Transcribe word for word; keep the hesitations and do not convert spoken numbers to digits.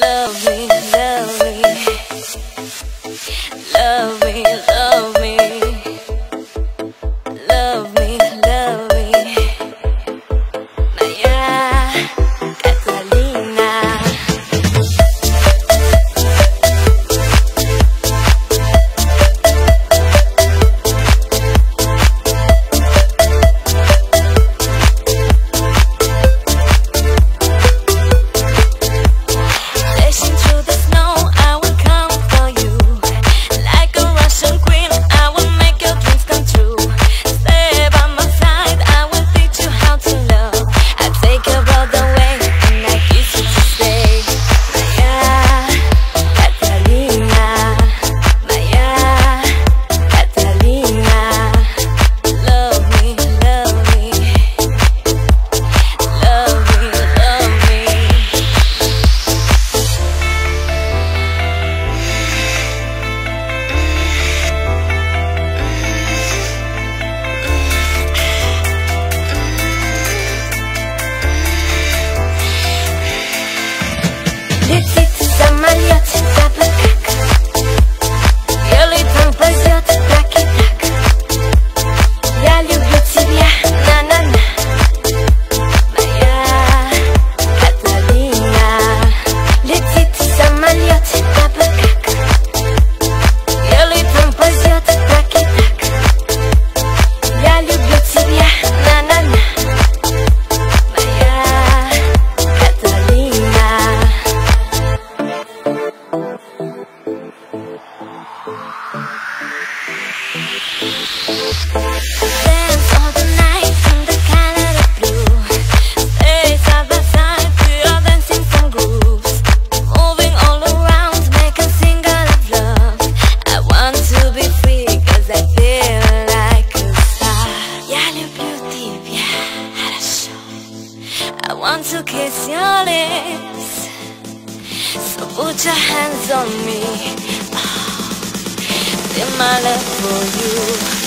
love me, love me, love me, love me, love me, love me. Maya Catalina. Hands on me, oh, in my love for you.